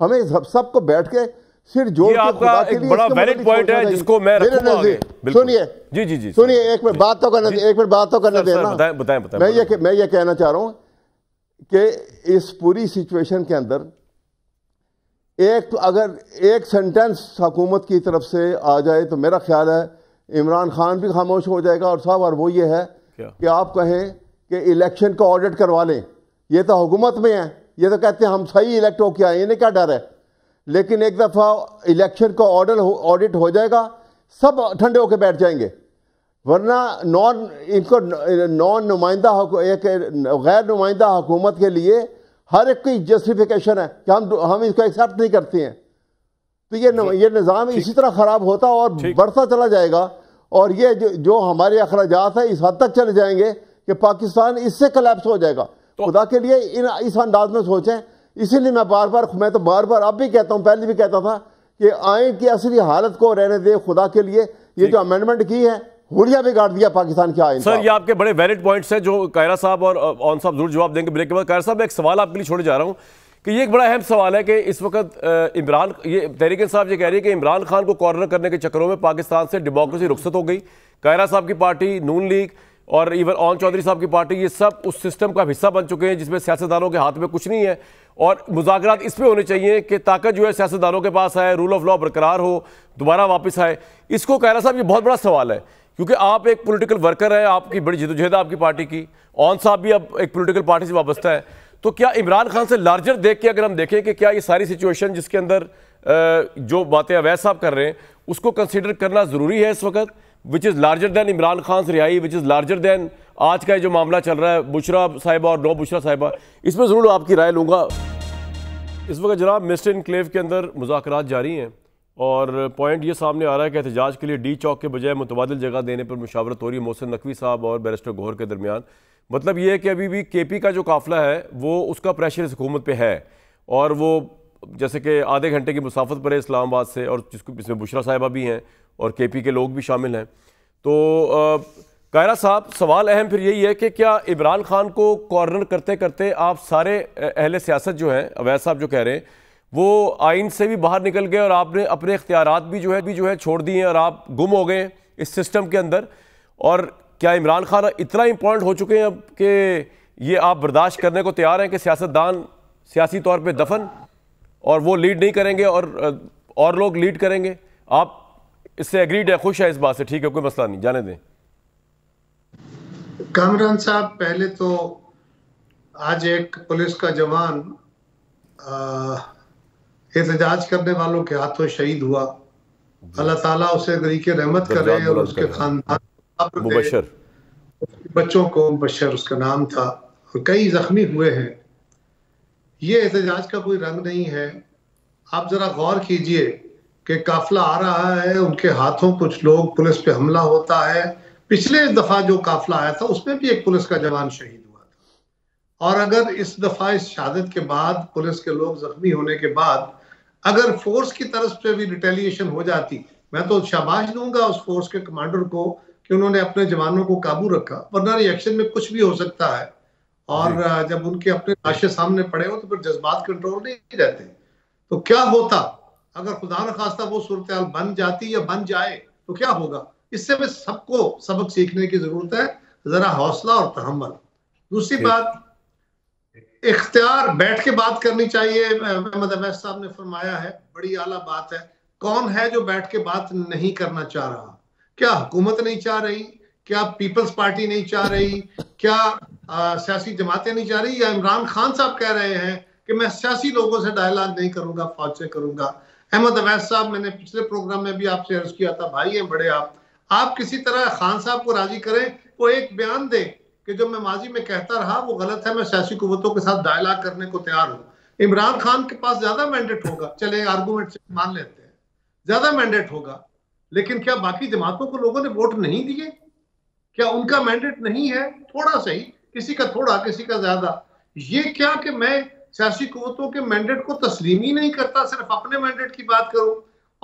हमें सब सबको बैठ के सिर जोड़ के खुदा के लिए बड़ा वैलिड पॉइंट है जिसको मैं रखूंगा आगे। सुनिए जी जी जी सुनिए, एक मिनट बात तो करना, एक मिनट बात तो करना देना, बताएं बताएं बताएं। मैं ये मैं ये कहना चाह रहा हूँ कि इस पूरी सिचुएशन के अंदर एक अगर एक सेंटेंस हुकूमत की तरफ से आ जाए तो मेरा ख्याल है इमरान खान भी खामोश हो जाएगा। और साहब और वो ये है कि आप कहें कि इलेक्शन का ऑडिट करवा लें, ये तो हुकूमत में है, ये तो कहते हैं हम सही इलेक्ट होके आए, इन्हें क्या डर है? लेकिन एक दफ़ा इलेक्शन का ऑडिट ऑडिट हो जाएगा सब ठंडे होके बैठ जाएंगे, वरना नॉन इनको नॉन नुमाइंदा एक गैर नुमाइंदा हुकूमत के लिए हर एक की जस्टिफिकेशन है कि हम हम इसको एक्सेप्ट नहीं करते हैं। तो ये न, ये निज़ाम इसी तरह ख़राब होता और बढ़ता चला जाएगा, और ये जो, जो हमारे अखराजात है इस हद तक चले जाएंगे कि पाकिस्तान इससे कलेप्स हो जाएगा। तो खुदा के लिए इन इस अंदाज में सोचें। इसीलिए मैं बार बार मैं तो बार बार अब भी कहता हूँ, पहले भी कहता था कि आइन की असली हालत को रहने दे खुदा के लिए, ये जो अमेंडमेंट की है हुड़िया बिगाड़ दिया पाकिस्तान के आइन। सर ये आपके बड़े वैलिड पॉइंट्स हैं जो कायरा साहब और ओन साहब जरूर जवाब देंगे ब्रेक के बाद। कायरा साहब एक सवाल आपके लिए छोड़े जा रहा हूँ कि ये एक बड़ा अहम सवाल है कि इस वक्त इमरान ये तहरीक साहब ये कह रही है कि इमरान खान को कॉर्नर करने के चक्करों में पाकिस्तान से डेमोक्रेसी रुखसत हो गई। कायरा साहब की पार्टी, नून लीग और इवन ओन चौधरी साहब की पार्टी, ये सब उस सिस्टम का हिस्सा बन चुके हैं जिसमें सियासतदानों के हाथ में कुछ नहीं है। और मुज़ाकरात इस पर होने चाहिए कि ताकत जो है सियासतदानों के पास आए, रूल ऑफ लॉ बरकरार हो, दोबारा वापस आए। इसको कायरा साहब ये बहुत बड़ा सवाल है क्योंकि आप एक पोलिटिकल वर्कर हैं, आपकी बड़ी जदोजहद आपकी पार्टी की, ओन साहब भी अब एक पोलिटिकल पार्टी से वाबस्ता है। तो क्या इमरान खान से लार्जर देख के अगर हम देखें कि क्या ये सारी सिचुएशन जिसके अंदर जो बातें अवैध साहब कर रहे हैं उसको कंसीडर करना ज़रूरी है इस वक्त, which is larger than Imran Khan से रिहाई, विच इज़ लार्जर दैन आज का जो मामला चल रहा है बुशरा साहिबा और नो बुशरा साहिबा, इसमें ज़रूर आपकी राय लूँगा। इस वक्त जनाब मिस्टर इनक्लेव के अंदर मुज़ाकरात जारी हैं और पॉइंट ये सामने आ रहा है कि एहतजाज के लिए डी चौक के बजाय मुतबादिल जगह देने पर मुशावरत हो रही है मोहसिन नकवी साहब और बैरिस्टर गौहर के दरमियान। मतलब ये है कि अभी भी केपी का जो काफिला है वो उसका प्रेशर इस हुकूमत पे है और वो जैसे कि आधे घंटे की मुसाफत पर है इस्लामाबाद से, और जिसको इसमें बुशरा साहिबा भी हैं और केपी के लोग भी शामिल हैं। तो कायरा साहब सवाल अहम फिर यही है कि क्या इमरान खान को कॉर्नर करते करते आप सारे अहले सियासत जो हैं अवैध साहब जो कह रहे हैं वो आइन से भी बाहर निकल गए और आपने अपने इख्तियारात भी जो है भी जो है छोड़ दिए और आप गुम हो गए इस सिस्टम के अंदर, और क्या इमरान खान इतना इम्पोर्टेंट हो चुके हैं अब कि ये आप बर्दाश्त करने को तैयार हैं कि सियासतदान सियासी तौर पे दफन और वो लीड नहीं करेंगे और और लोग लीड करेंगे? आप इससे एग्रीड है, खुश है इस बात से? ठीक है, कोई मसला नहीं, जाने दें। कामरान साहब, पहले तो आज एक पुलिस का जवान एहतजाज करने वालों के हाथों शहीद हुआ, अल्लाह ताला उसे तरीके रहमत करे और उसके खानदान मुबशर बच्चों को, मुबशर उसका नाम था, और कई जख्मी हुए हैं। ये एहतजाज का कोई रंग नहीं है। आप ज़रा गौर कीजिए कि काफिला आ रहा है, उनके हाथों कुछ लोग, पुलिस पे हमला होता है। पिछले दफ़ा जो काफिला आया था उसमें भी एक पुलिस का जवान शहीद हुआ था। और अगर इस दफ़ा इस शहादत के बाद, पुलिस के लोग जख्मी होने के बाद, अगर फोर्स की तरफ से भी रिटेलिएशन हो जाती, मैं तो शाबाश दूंगा उस फोर्स के कमांडर को कि उन्होंने अपने जवानों को काबू रखा, वरना रिएक्शन में कुछ भी हो सकता है। और जब उनके अपने लाशें सामने पड़े हो तो फिर जज्बात कंट्रोल नहीं रहते। तो क्या होता अगर खुदा न खास्ता वो सूरत हाल बन जाती या बन जाए तो क्या होगा? इससे हमें सबको सबक सीखने की जरूरत है, जरा हौसला और तहम्मल। दूसरी बात, इख्तियार बैठ के बात करनी चाहिए। अहमद अवैस साहब ने फरमाया है, बड़ी आला बात है। कौन है जो बैठ के बात नहीं करना चाह रहा? क्या हुकूमत नहीं चाह रही? क्या पीपल्स पार्टी नहीं चाह रही? क्या सियासी जमातें नहीं चाह रही? या इमरान खान साहब कह रहे हैं कि मैं सियासी लोगों से डायलॉग नहीं करूंगा, फौज से करूंगा। अहमद अवैस साहब, मैंने पिछले प्रोग्राम में भी आपसे अर्ज किया था, भाई हैं बड़े आप आप किसी तरह खान साहब को राजी करें, वो एक बयान दें कि जो मैं माजी में कहता रहा वो गलत है, मैं सियासी कुव्वतों के साथ डायलॉग करने को तैयार हूं। इमरान खान के पास ज्यादा मैंडेट होगा, चले आर्गूमेंट से मान लेते हैं, ज्यादा मैंडेट होगा, लेकिन क्या बाकी जमातों को लोगों ने वोट नहीं दिए? क्या उनका मैंडेट नहीं है? थोड़ा सही, किसी का थोड़ा किसी का ज्यादा। ये क्या कि मैं सियासी कुव्वतों के मैंडेट को तस्लीम ही नहीं करता, सिर्फ अपने मैंडेट की बात करूं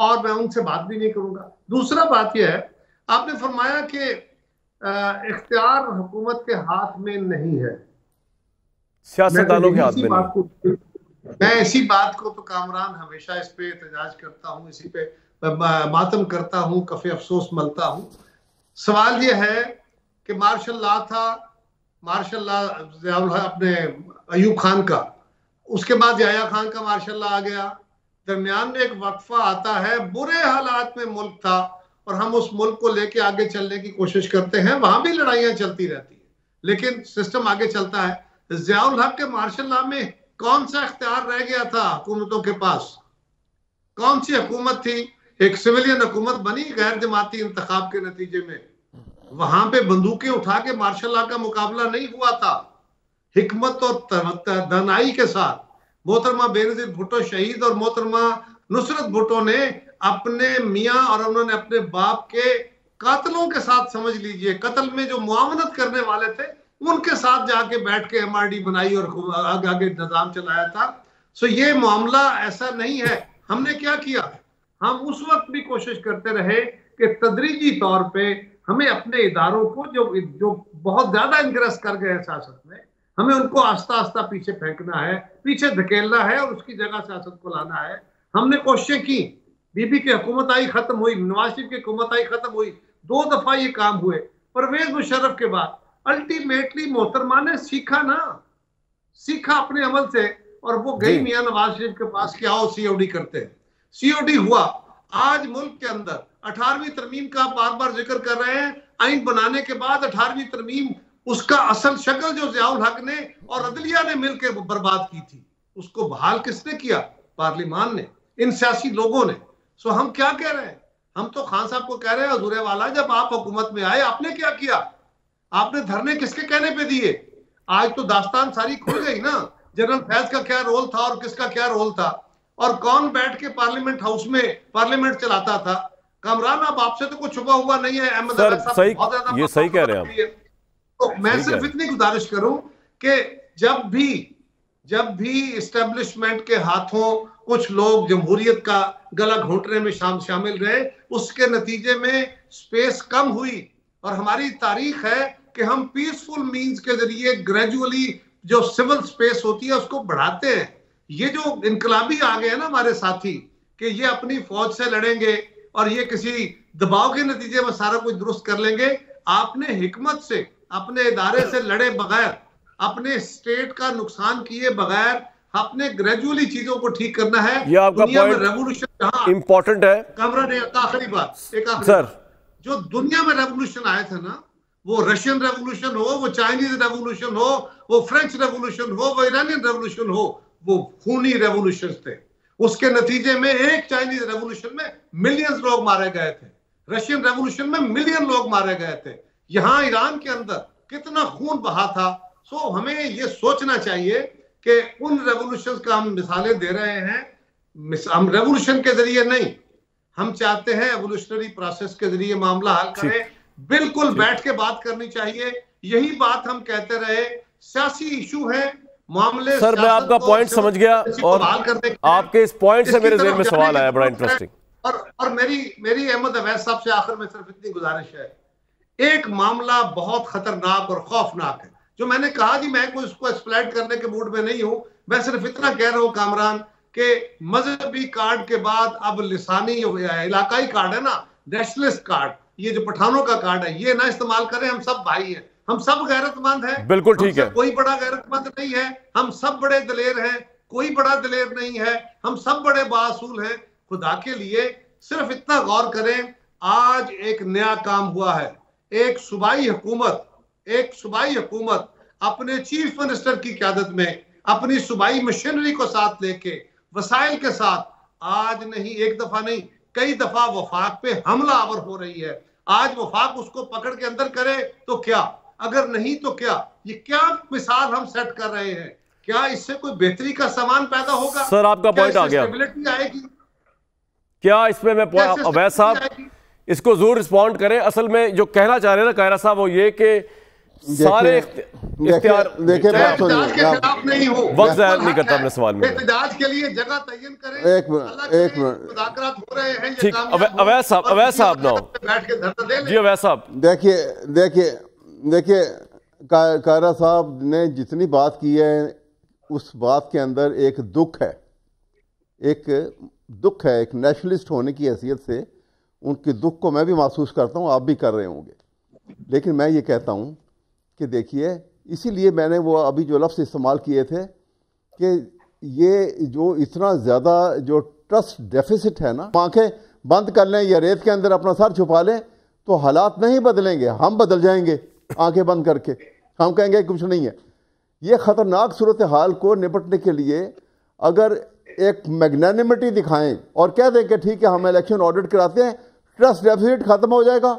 और मैं उनसे बात भी नहीं करूंगा। दूसरा बात यह है, आपने फरमाया कि इख्तियार हुकूमत के हाथ में नहीं है, सियासतदानों के हाथ में नहीं। मैं इसी बात को तो कामरान हमेशा इस पे एतजाज करता हूँ, इसी पे मातम करता हूँ, काफी अफसोस मलता हूँ। सवाल यह है कि मार्शल लॉ था, मार्शल लॉ अपने अयूब खान का, उसके बाद याया खान का मार्शल लॉ आ गया, दरमियान में एक वक्फा आता है। बुरे हालात में मुल्क था और हम उस मुल्क को लेके आगे चलने की कोशिश करते हैं, वहां भी लड़ाइयां चलती रहती है, लेकिन सिस्टम आगे चलता है। ज़ियाउल हक के मार्शल लॉ में कौन सा इख्तियार रह गया था हुकूमतों के पास? कौन सी हुकूमत थी? एक सिविलियन हुकूमत बनी गैर जमाती इंतखाब के नतीजे में। वहां पे बंदूकें उठा के मार्शल लॉ का मुकाबला नहीं हुआ था, हिकमत और दनाई के साथ। मोहतरमा बेनज़ीर भुट्टो शहीद और मोहतरमा नुसरत भुट्टो ने अपने मियाँ और उन्होंने अपने बाप के कातलों के साथ, समझ लीजिए, कत्ल में जो मुआवनत करने वाले थे उनके साथ जाके बैठ के एमआरडी बनाई और आगे आगे निजाम चलाया था। सो ये मामला ऐसा नहीं है। हमने क्या किया? हम उस वक्त भी कोशिश करते रहे कि तदरीजी तौर पे हमें अपने इदारों को जो जो बहुत ज्यादा इंग्रेस कर गए सियासत में, हमें उनको आस्ता आस्ता पीछे फेंकना है, पीछे धकेलना है और उसकी जगह सियासत को लाना है। हमने कोशिशें की, बीबी की हुकूमत आई खत्म हुई, नवाज शरीफ की हुकूमत आई खत्म हुई, दो दफा ये काम हुए परवेज मुशर्रफ के बाद। अल्टीमेटली मोहतरमा ने सीखा ना, सीखा अपने अमल से, और वो गई मियां नवाज शरीफ के पास कि आओ सीओडी करते हैं। सीओडी हुआ। आज मुल्क के अंदर अठारहवीं तरमीम का बार बार जिक्र कर रहे हैं। आइन बनाने के बाद अठारहवीं तरमीम, उसका असल शक्ल जो ज़ियाउल हक ने और अदलिया ने मिलकर बर्बाद की थी, उसको बहाल किसने किया? पार्लिमान ने, इन सियासी लोगों ने। सो हम क्या कह रहे हैं? हम तो खान साहब को कह रहे हैं, हजूरे वाला, जब आप हुकूमत में आए आपने क्या किया? आपने धरने किसके कहने पे दिए? आज तो दास्तान सारी खुल गई ना, जनरल फैज का क्या रोल था और किसका क्या रोल था और कौन बैठ के पार्लियामेंट हाउस में पार्लियामेंट चलाता था। कामरान, अब आपसे तो कुछ छुपा हुआ नहीं है। अहमद अवैस साहब बहुत ज्यादा ये सही कह रहे हैं। तो मैं सिर्फ इतनी गुजारिश करूं कि जब भी जब भी इस्टेब्लिशमेंट के हाथों कुछ लोग जमहूरियत का गला घोंटने में शाम शामिल रहे, उसके नतीजे में स्पेस कम हुई। और हमारी तारीख है कि हम पीसफुल मींस के जरिए ग्रेजुअली जो सिविल स्पेस होती है उसको बढ़ाते हैं। ये जो इनकलाबी आ गए हैं ना हमारे साथी, कि ये अपनी फौज से लड़ेंगे और ये किसी दबाव के नतीजे में सारा कुछ दुरुस्त कर लेंगे। आपने हिकमत से अपने इदारे से लड़े बगैर, अपने स्टेट का नुकसान किए बगैर, आपने ग्रेजुअली चीजों को ठीक करना है। ये आपका पॉइंट रेवोल्यूशन इंपॉर्टेंट है। कमरा ने आखिरी बात, एक आखिरी सर, जो दुनिया में रेवोल्यूशन आया था ना, वो रशियन रेवोल्यूशन हो, वो चाइनीज रेवोल्यूशन हो, वो फ्रेंच रेवोल्यूशन हो, वो ईरानियन रेवोल्यूशन हो, वो खूनी रेवोल्यूशन थे। उसके नतीजे में एक चाइनीज रेवोल्यूशन में मिलियंस लोग मारे गए थे, रशियन रेवोल्यूशन में मिलियन लोग मारे गए थे, यहाँ ईरान के अंदर कितना खून बहा था। सो so, हमें ये सोचना चाहिए कि उन रेवोल्यूशन का हम मिसालें दे रहे हैं, हम रेवोल्यूशन के जरिए नहीं, हम चाहते हैं एवोल्यूशनरी प्रोसेस के जरिए मामला हल करें। बिल्कुल बैठ के बात करनी चाहिए, यही बात हम कहते रहे। सियासी इशू है मामले। सर मैं आपका पॉइंट समझ गया और आपके इस पॉइंट से मेरे ज़हन में सवाल आया, बड़ा इंटरेस्टिंग। और और मेरी मेरी अहमद अवैध साहब से आखिर में सिर्फ इतनी गुजारिश है, एक मामला बहुत खतरनाक और खौफनाक है जो मैंने कहा कि मैं कोई इसको एक्सप्लेन करने के मूड में नहीं हूँ, मैं सिर्फ इतना कह रहा हूँ कामरान के मजहबी कार्ड के बाद अब लिसानी हो गया है, इलाकाई कार्ड है ना, नेशनलिस्ट कार्ड, ये जो पठानों का कार्ड है ये ना इस्तेमाल करें। हम सब भाई हैं, हम सब गैरतमंद हैं, बिल्कुल ठीक है, कोई बड़ा गैरतमंद नहीं है, हम सब बड़े दलेर हैं, कोई बड़ा दलेर नहीं है, हम सब बड़े बासूल हैं। खुदा के लिए सिर्फ इतना गौर करें, आज एक नया काम हुआ है, एक सूबाई हुकूमत एक सूबाई हुकूमत अपने चीफ मिनिस्टर की क्यादत में अपनी सूबाई मशीनरी को साथ लेके वसाइल के साथ आज नहीं एक दफा नहीं कई दफा वफाक पे हमला आवर हो रही है। आज वफाक उसको पकड़ के अंदर करे तो क्या, अगर नहीं तो क्या, ये क्या मिसाल हम सेट कर रहे हैं? क्या इससे कोई बेहतरी का सामान पैदा होगा? सर आपका पॉइंट आ गया, आएगी क्या इसमें? मैं अवैध साहब इसको जरूर रिस्पॉन्ड करें। असल में जो कहना चाह रहे हैं ना कायरा साहब वो ये कि सारे इख्तियार नहीं हो, वक्त जाहिर नहीं करता अपने सवाल में, एहतजाज के लिए जगह तयन करें। एक मिनट एक मिनट मुज़ाकरात हो रहे हैं, ठीक अवैध साहब अवैध साहब ना बैठ के धरना दे जी। अवैध साहब देखिए देखिए देखिए कायरा साहब ने जितनी बात की है उस बात के अंदर एक दुख है, एक दुख है, एक नेशनलिस्ट होने की हैसियत से उनके दुख को मैं भी महसूस करता हूँ, आप भी कर रहे होंगे। लेकिन मैं ये कहता हूँ कि देखिए, इसीलिए मैंने वो अभी जो लफ्ज़ इस्तेमाल किए थे कि ये जो इतना ज़्यादा जो ट्रस्ट डेफिसिट है ना, आँखें बंद कर लें या रेत के अंदर अपना सर छुपा लें तो हालात नहीं बदलेंगे, हम बदल जाएंगे। आंखें बंद करके हम कहेंगे कुछ नहीं है। ये ख़तरनाक सूरत हाल को निपटने के लिए अगर एक मैग्नानिमिटी दिखाएं और कह दें कि ठीक है हम इलेक्शन ऑडिट कराते हैं, ट्रस्ट डेफिसिट ख़त्म हो जाएगा,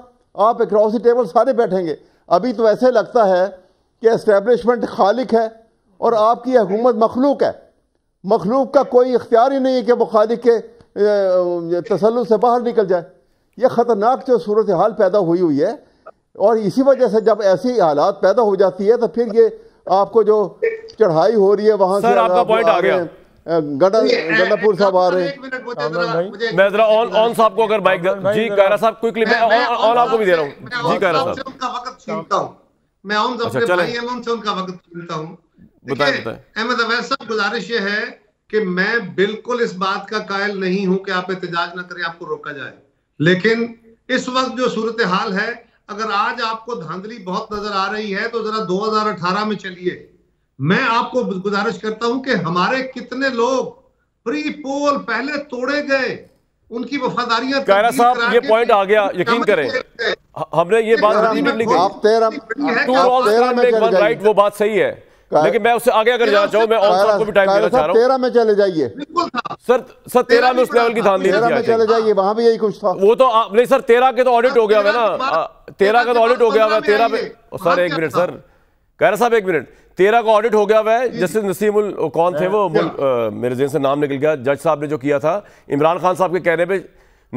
आप अक्रॉस द टेबल सारे बैठेंगे। अभी तो ऐसे लगता है कि एस्टेब्लिशमेंट खालिक है और आपकी हुकूमत मखलूक है, मखलूक का कोई इख्तियार ही नहीं है कि वो खालिक के तसल्लुल से बाहर निकल जाए। यह ख़तरनाक जो सूरत हाल पैदा हुई हुई है और इसी वजह से जब ऐसी हालात पैदा हो जाती है तो फिर ये आपको जो चढ़ाई हो रही है वहाँ से आपका पॉइंट आ गया। गंडापुर साहब आ रहे हैं, मैं जरा ऑन ऑन साहब को अगर बाइक जी कायरा साहब क्विकली मैं ऑन आपको भी दे रहा हूँ जी कायरा साहब, उनका वक्त छीनता हूँ मैं, ऑन साहब से उनका वक्त छीनता हूँ। बताए बताए अहमद अवैध साहब, गुजारिश ये है कि मैं बिल्कुल इस बात का कायल नहीं हूँ कि आप एहतजाज ना करें, आपको रोका जाए, लेकिन इस वक्त जो सूरत हाल है, अगर आज आपको धांधली बहुत नजर आ रही है तो जरा दो हज़ार अठारह में चलिए। मैं आपको गुजारिश करता हूं कि हमारे कितने लोग प्री पोल पहले तोड़े गए, उनकी वफादारियां। कायरा साहब ये पॉइंट आ गया, यकीन करें हमने ये बात राइट, वो बात सही है, लेकिन मैं उससे आगे अगर जाना चाहूँ, मैं और साहब को भी टाइम देना चाह रहा हूँ। तेरह में चले जाइए सर, सर तेरह में उस लेवल की धांधली में चले जाइए, वहाँ भी यही कुछ था। वो तो आप नहीं सर, तेरह के तो ऑडिट हो गया है ना, तेरह का तो ऑडिट हो गया हुआ है, तेरह में सर एक मिनट सर कायरा साहब एक मिनट, तेरह का ऑडिट हो गया हुआ है। जस्टिस नसीमुल कौन थे वो, मेरे जहन से नाम निकल गया, जज साहब ने जो किया था इमरान खान साहब के कहने पर,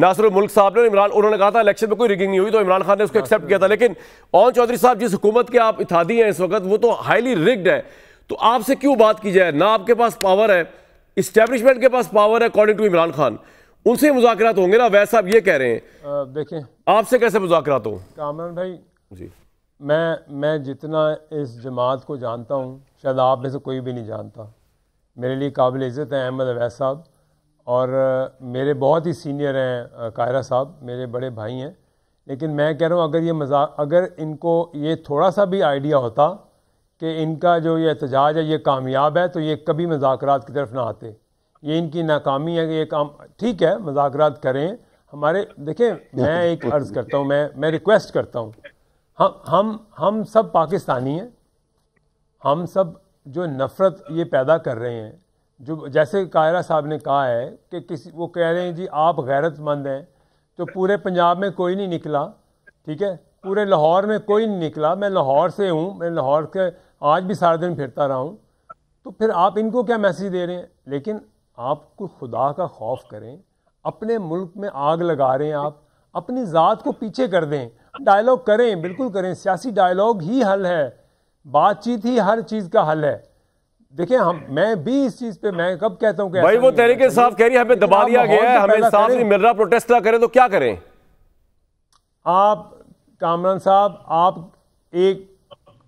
नासिरुल मुल्क साहब ने इमरान उन्होंने कहा था इलेक्शन में कोई रिगिंग नहीं हुई तो इमरान खान ने उसको एक्सेप्ट किया था। लेकिन ओन चौधरी साहब जिस हुकूमत के आप इत्तेहादी हैं इस वक्त, वो तो हाईली रिग्ड है, तो आपसे क्यों बात की जाए ना? आपके पास पावर है, इस्टेब्लिशमेंट के पास पावर है, अकॉर्डिंग टू इमरान खान उनसे मुज़ाकरात होंगे ना। वैसा आप ये कह रहे हैं, देखें आपसे कैसे मुज़ाकरात हो कामरान भाई जी। मैं मैं जितना इस जमात को जानता हूँ, शायद आप में से कोई भी नहीं जानता, मेरे लिए काबिल इज़्ज़त है अहमद अवैध साहब और मेरे बहुत ही सीनियर हैं कायरा साहब, मेरे बड़े भाई हैं। लेकिन मैं कह रहा हूँ अगर ये मजाक, अगर इनको ये थोड़ा सा भी आइडिया होता कि इनका जो ये एहतजाज है ये कामयाब है तो ये कभी मजाकरात की तरफ ना आते। ये इनकी नाकामी है कि ये काम ठीक है, मजाकरात करें हमारे। देखें मैं एक अर्ज़ करता हूँ, मैं मैं रिक्वेस्ट करता हूँ, हम हम हम सब पाकिस्तानी हैं, हम सब जो नफ़रत ये पैदा कर रहे हैं जो जैसे कायरा साहब ने कहा है कि किसी वो कह रहे हैं जी आप गैरतमंद हैं, तो पूरे पंजाब में कोई नहीं निकला, ठीक है, पूरे लाहौर में कोई नहीं निकला। मैं लाहौर से हूँ, मैं लाहौर के आज भी सारा दिन फिरता रहा हूँ। तो फिर आप इनको क्या मैसेज दे रहे हैं? लेकिन आपको खुदा का खौफ करें, अपने मुल्क में आग लगा रहे हैं आप, अपनी ज़ात को पीछे कर दें। डायलॉग करें, बिल्कुल करें, सियासी डायलॉग ही हल है, बातचीत ही हर चीज़ का हल है। देखिए हम मैं भी इस चीज़ पे मैं कब कहता हूँ भाई वो तहरीक इंसाफ कह रही है हमें दबा दिया गया है, हमें इंसाफ नहीं मिल रहा, प्रोटेस्ट ना करें तो क्या करें? आप कामरान साहब, आप एक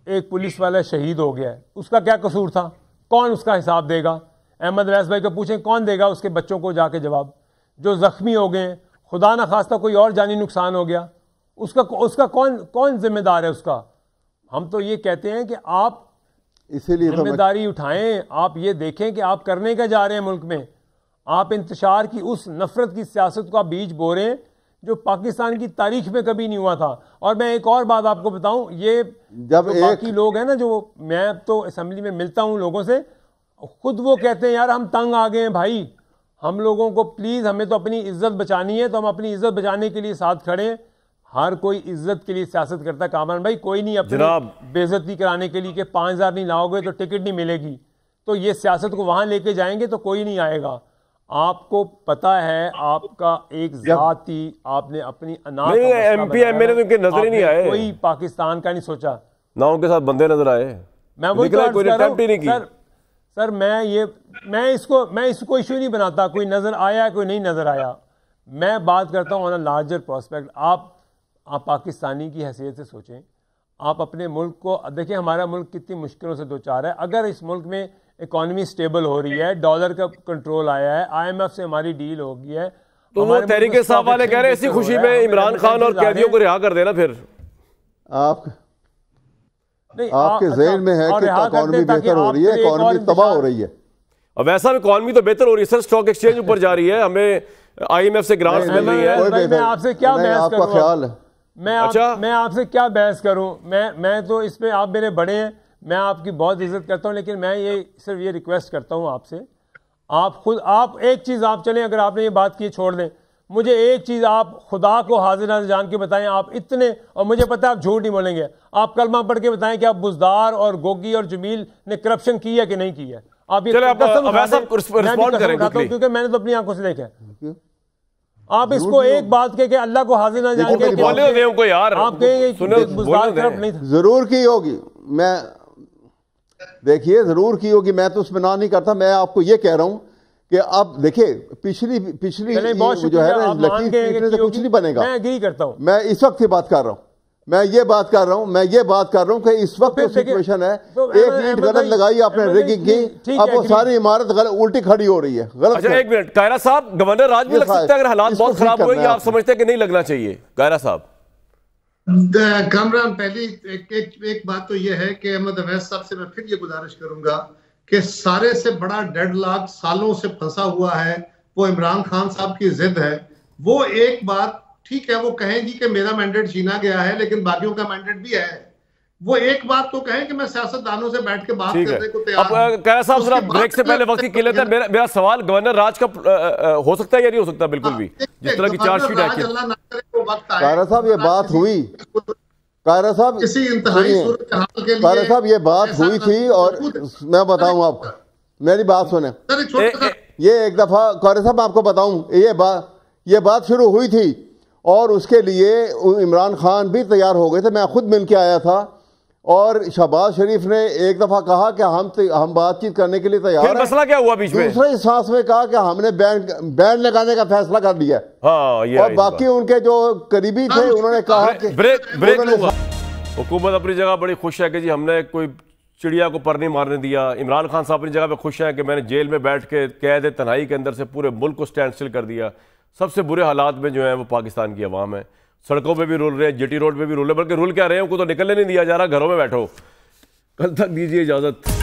एक पुलिस वाला शहीद हो गया है, उसका क्या कसूर था? कौन उसका हिसाब देगा? अहमद वैस भाई को पूछें, कौन देगा उसके बच्चों को जाके जवाब? जो ज़ख्मी हो गए, खुदा न खास्ता कोई और जानी नुकसान हो गया, उसका उसका कौन कौन जिम्मेदार है उसका? हम तो ये कहते हैं कि आप इसीलिए जिम्मेदारी उठाएं, आप ये देखें कि आप करने क्या जा रहे हैं मुल्क में। आप इंतशार की उस नफरत की सियासत का बीज बो रहे हैं जो पाकिस्तान की तारीख में कभी नहीं हुआ था। और मैं एक और बात आपको बताऊं, ये जब तो बाकी लोग हैं ना, जो मैं तो असम्बली में मिलता हूं लोगों से, खुद वो कहते हैं यार हम तंग आ गए हैं भाई, हम लोगों को प्लीज़, हमें तो अपनी इज्जत बचानी है, तो हम अपनी इज्जत बचाने के लिए साथ खड़े हैं। हर कोई इज्जत के लिए सियासत करता है कामरान भाई, कोई नहीं अपनी बेइज्जती कराने के लिए कि पाँच हज़ार नहीं लाओगे तो टिकट नहीं मिलेगी, तो ये सियासत को वहाँ लेके जाएंगे तो कोई नहीं आएगा। आपको पता है आपका एक जाति, आपने अपनी अनाज एमपी एमएलए तो उनके नजर ही नहीं आए, कोई पाकिस्तान का नहीं सोचा, ना उनके साथ बंदे नजर आए। मैं वही सर सर मैं ये मैं इसको मैं इसको इशू नहीं बनाता, कोई नजर आया कोई नहीं नजर आया, मैं बात करता हूँ ऑन अ लार्जर प्रोस्पेक्ट। आप आप पाकिस्तानी की हैसियत से सोचें, आप अपने मुल्क को देखें, हमारा मुल्क कितनी मुश्किलों से दो चार है। अगर इस मुल्क में इकोनॉमी स्टेबल हो रही है, डॉलर का कंट्रोल आया है, आईएमएफ से हमारी डील हो गई है, तो वो तहरीके साहब वाले कह रहे हैं इसी खुशी में इमरान खान और कैदियों को रिहा कर देना। फिर आप आपके ज़हन में है कि इकोनॉमी बेहतर हो रही है, इकोनॉमी तबाह हो रही है, और वैसा भी इकोनॉमी तो बेहतर हो रही है सर, स्टॉक एक्सचेंज ऊपर जा रही है, हमें आईएमएफ से ग्रांट्स मिल रही है। मैं आपसे क्या बहस करूं, मैं मैं आपसे क्या बहस करूं, मैं मैं तो इस पे आप मेरे बड़े हैं, मैं आपकी बहुत इज्जत करता हूं, लेकिन मैं ये सिर्फ ये रिक्वेस्ट करता हूं आपसे, आप खुद आप एक चीज़ आप चलें, अगर आपने ये बात की छोड़ दें, मुझे एक चीज़ आप खुदा को हाजिर नाज़िर जान के बताएं, आप इतने, और मुझे पता है आप झूठ नहीं बोलेंगे, आप कलमा पढ़ के बताएं कि आप बुज़दार और गोगी और जमील ने करप्शन की है कि नहीं की है। आप ये क्योंकि मैंने तो अपनी आंखों से देखा है, आप इसको एक बात कह के अल्लाह को हाजिर ना जान के आप कहेंगे जरूर की होगी। मैं देखिए जरूर की होगी, मैं तो उसमें ना नहीं करता, मैं आपको ये कह रहा हूं कि आप देखिए पिछली पिछली जो है ना लकीर से कुछ नहीं बनेगा। मैं एग्री करता हूं, मैं इस वक्त की बात कर रहा हूं, मैं ये बात कर रहा हूं मैं ये बात कर रहा हूं कि इस वक्त सिचुएशन है, एक मिनट गलत लगाई आपने, रिगिंग की, अब वो सारी इमारत उल्टी खड़ी हो रही है। गलत एक मिनट कायरा साहब, गवर्नर राज भी लग सकता है अगर हालात बहुत खराब हो, आप समझते हैं कि नहीं लगना चाहिए? कायरा साहब कामरान, पहली एक, एक, एक बात तो यह है कि अहमद अवैस साहब से मैं फिर ये गुजारिश करूंगा कि सारे से बड़ा डेढ़ लाख सालों से फंसा हुआ है वो इमरान खान साहब की जिद है। वो एक बात ठीक है, वो कहें जी कि मेरा मैंडेट छीना गया है लेकिन बाकियों का मैंडेट भी है, वो एक बात तो कहें कि मैं सियासतदानों से बैठ के बात करने को तैयार। कायरा साहब जरा ब्रेक से पहले वक्त की किल्लत है, मेरा सवाल गवर्नर राज का हो सकता है या नहीं हो सकता? बिल्कुल भी जिस तरह की चार्जशीट है। कायरा साहब ये बात हुई, कायरा साहब किसी इंतहाई सूरत हाल के लिए, कायरा साहब ये बात हुई थी, और मैं बताऊं आपको, मेरी बात सुने, ये एक दफा कायरा साहब आपको बताऊं, ये बात ये बात शुरू हुई थी और उसके लिए इमरान खान भी तैयार हो गए थे। मैं खुद मिल के आया था और शहबाज शरीफ ने एक दफा कहा कि हम हम बातचीत करने के लिए तैयार हैं। मसला क्या हुआ बीच में? दूसरे सांस में कहा कि हमने बैन बैन लगाने का फैसला कर लिया। हाँ, ये और बाकी उनके जो करीबी थे उन्होंने कहा कि ब्रेक ब्रेक हुकूमत अपनी जगह बड़ी खुश है कि जी हमने कोई चिड़िया को पर नहीं मारने दिया। इमरान खान साहब अपनी जगह पर खुश है कि मैंने जेल में बैठ के कैद तन्हाई के अंदर से पूरे मुल्क को स्टैंड स्टिल कर दिया। सबसे बुरे हालात में जो है वो पाकिस्तान की आवाम है, सड़कों पे भी रोल रहे हैं, जीटी रोड पे भी रोल रहे हैं, बल्कि रोल क्या रहे हैं, उनको तो निकलने नहीं दिया जा रहा, घरों में बैठो। कल तक दीजिए इजाज़त।